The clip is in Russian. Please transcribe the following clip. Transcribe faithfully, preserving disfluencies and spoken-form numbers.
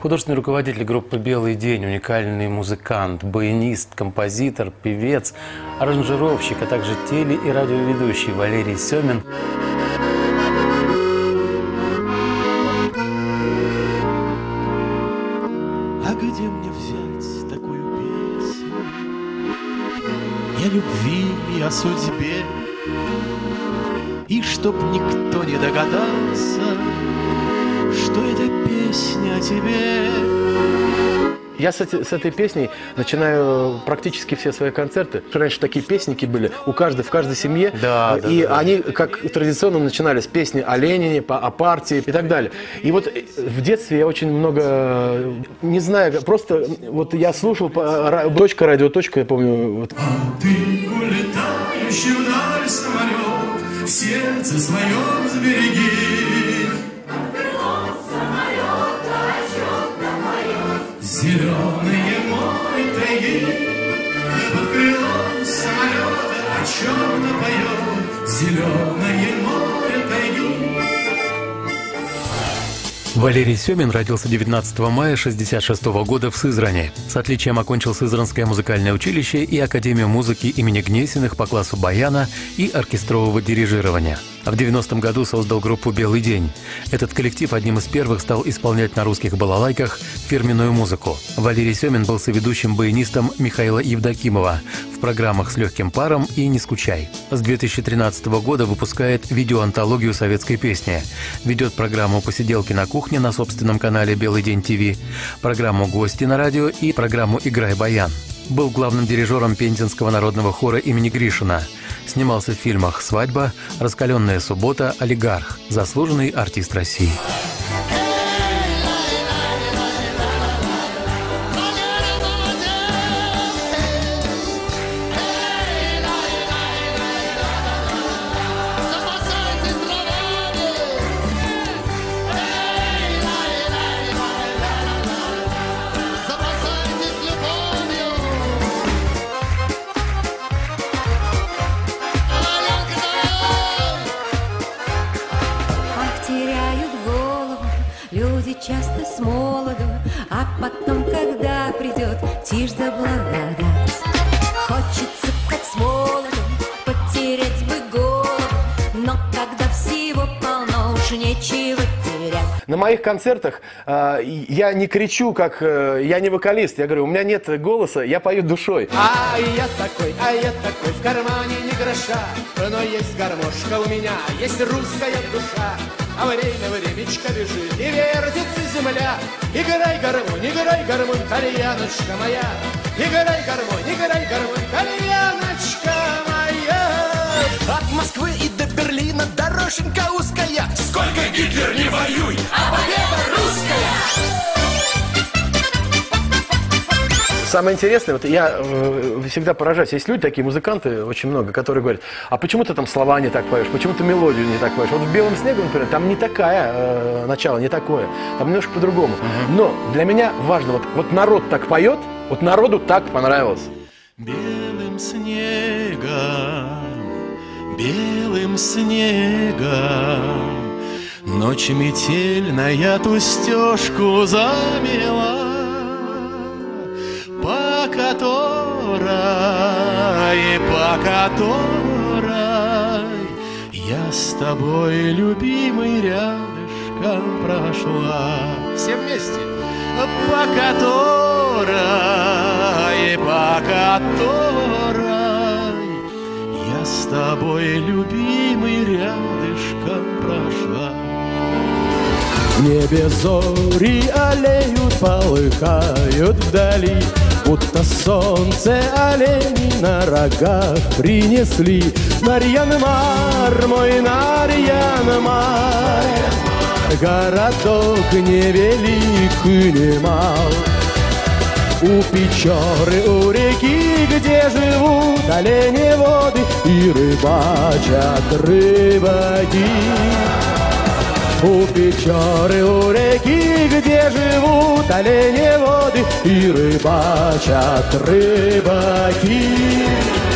Художественный руководитель группы «Белый день», уникальный музыкант, баянист, композитор, певец, аранжировщик, а также теле- и радиоведущий Валерий Сёмин о судьбе, и чтоб никто не догадался, что это песня о тебе. Я с, с этой песней начинаю практически все свои концерты. Раньше такие песники были у каждой, в каждой семье. Да, и да, да, они, как традиционно, начинались песни о Ленине, о партии и так далее. И вот в детстве я очень много, не знаю, просто вот я слушал «Точка, радио, точка», я помню. Вот. А ты улетающий вдаль самолет, в сердце своем забереги. Зеленые море тайги, под крылом самолета о чем-то поет. Зеленое море тайги. Валерий Сёмин родился девятнадцатого мая шестьдесят шестого года в Сызрани. С отличием окончил Сызранское музыкальное училище и Академию музыки имени Гнесиных по классу баяна и оркестрового дирижирования. В девяностом году создал группу «Белый день». Этот коллектив одним из первых стал исполнять на русских балалайках фирменную музыку. Валерий Сёмин был соведущим баянистом Михаила Евдокимова в программах «С лёгким паром» и «Не Скучай». С две тысячи тринадцатого года выпускает видеоантологию советской песни. Ведет программу «Посиделки на кухне» на собственном канале «Белый день ТВ», программу «Гости» на радио и программу «Играй, баян!». Был главным дирижером Пензенского народного хора имени Гришина. Снимался в фильмах «Свадьба», «Раскалённая суббота», «Олигарх», «Заслуженный артист России». Часто с молоду, а потом, когда придет тишь да благодать, хочется, как с молоду, потерять бы голову, но когда всего полно, уж нечего терять. На моих концертах э, я не кричу, как э, я не вокалист, я говорю, у меня нет голоса, я пою душой. А я такой, а я такой, в кармане не гроша, но есть гармошка у меня, есть русская душа. А время-времечко бежит, и вертится земля. Играй, гармонь, играй, гармонь, кальяночка моя. Играй, гармонь, играй, гармонь, кальяночка моя. От Москвы и до Берлина дороженька узкая. Сколько Гитлер не воюй, а победа русская. Самое интересное, вот я э, всегда поражаюсь, есть люди такие, музыканты, очень много, которые говорят, а почему ты там слова не так поешь, почему ты мелодию не так поешь. Вот в «Белом снеге», например, там не такая, э, начало, не такое, там немножко по-другому. Uh-huh. Но для меня важно, вот, вот народ так поет, вот народу так понравилось. Белым снегом, белым снегом, ночь метельная ту стежку замела, по которой, по которой я с тобой, любимый, рядышком прошла. Все вместе. По которой, по которой я с тобой, любимый, рядышком прошла. В небе зори алеют, полыхают вдали, будто солнце оленей на рогах принесли. Нарьян-Мар, мой Нарьян-Мар, городок невелик и не мал. У Печоры, у реки, где живут оленеводы и рыбачат рыбаки. У Печоры, у реки, где живут оленеводы и рыбачат рыбаки.